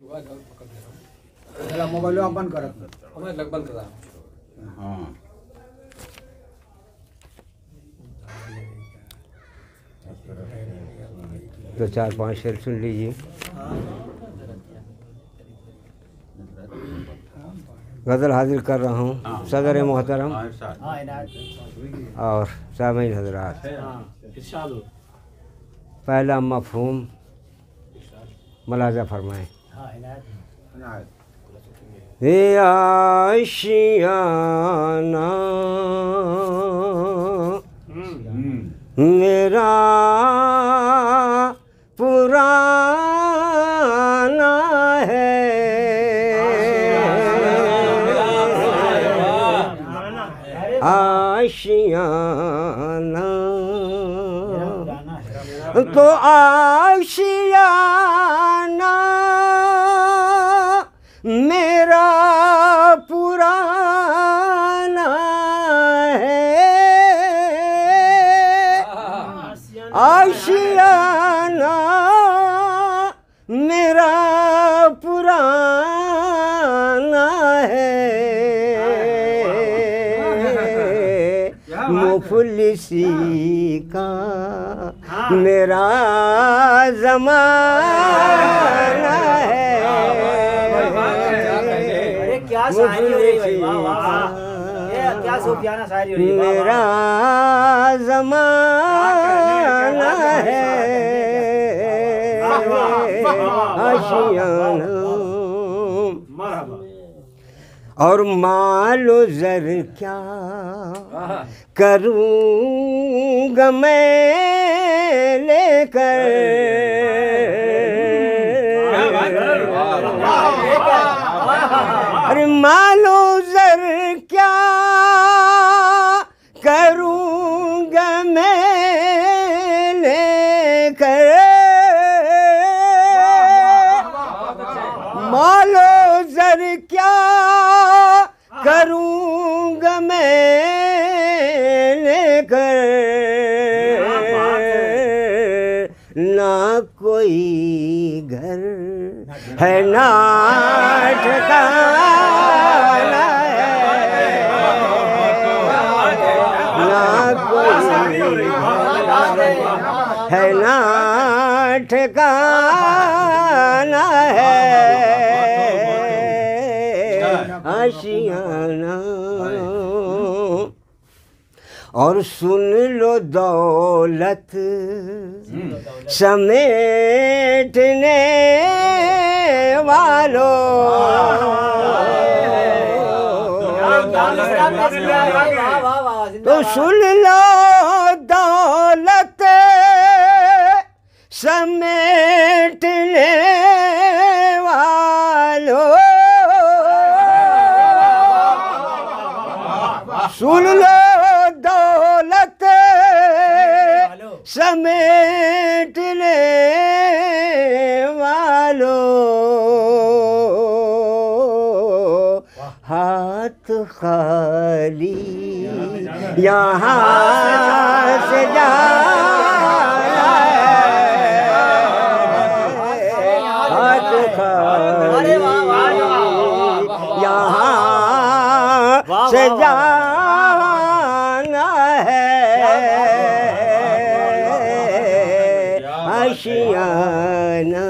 Mobile बंद कर हाँ तो 4-5 शेर सुन लीजिए। गज़ल हाजिर कर रहा हूँ सदर मोहतरम और सामीन हजरात। पहला मफहूम मुलाजा फरमाएँ। ये आशियाना मेरा पुराना है, आशियाना तो आशियाना मेरा पुराना है, आशियाना मेरा पुराना है, मुफलिसी का मेरा ज़माना है, मेरा ज़माना है, आशियाना और मालो ज़र क्या करूँगा मैं लेकर, अरे मालो ज़र क्या करूँगा मैं लेकर, मालो ज़र क्या करूँगा मैं लेकर, ना कोई घर है ना ठिकाना, है ना ठिकाना है, आशियाना। और सुन लो दौलत समेटने वालों, तो सुन लो दौलत समेटने वालों, सुन लो दौलत समेटने वालों, हाथ खाली यहाँ से जाना है, हाथ खाली यहाँ से जाना है, आशियाना।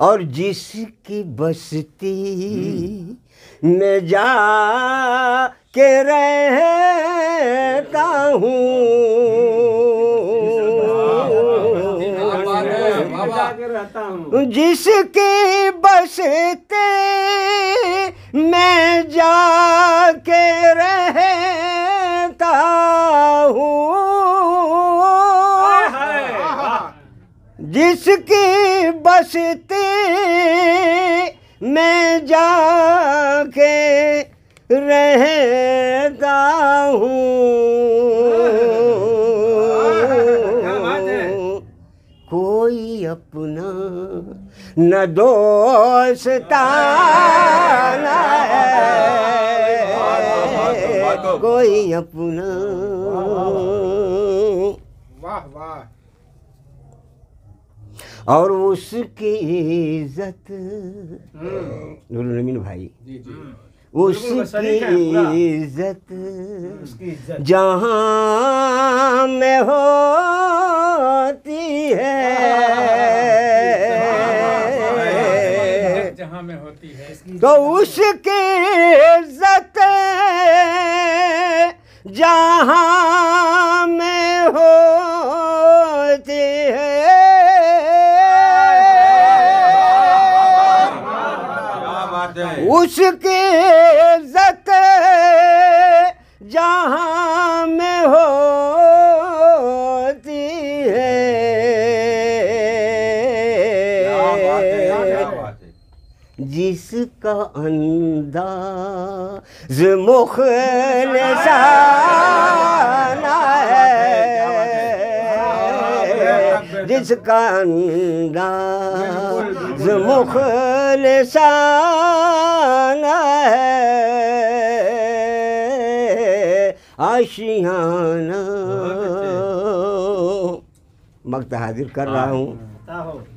और जिसकी बस्ती मैं जा के रहता हूँ, जिसकी बस्ती मैं जा के रहता हूँ, जिसकी बस्ती मैं जाके रहता हूँ, कोई अपना न दोस्ताना है, कोई अपना। वाह वाह और उसकी इज्जत नूरुल भाई उसकी इज्जत जहाँ में होती है तो उसकी इज्जत जहाँ में होती है उसकी इज्जत जहाँ में होती है जिसका अंदाज मुखलिसाना है जिसका अंदाज मुखलिसाना है आशियाना मक्त हाजिर कर रहा हूँ।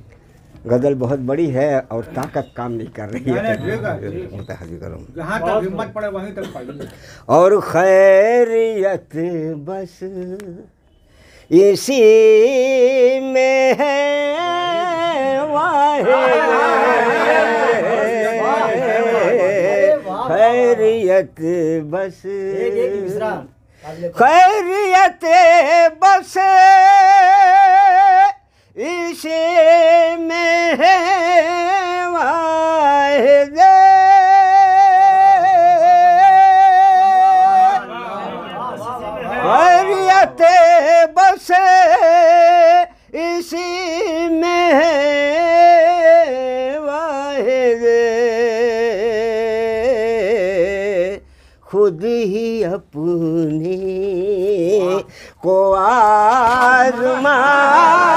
गज़ल बहुत बड़ी है और ताकत काम नहीं कर रही है और खैरियत बस इसी में है खैरियत बस इसे में है वाहिद खैरियत बस इसी में है वाहिद खुद ही अपने को आज़मा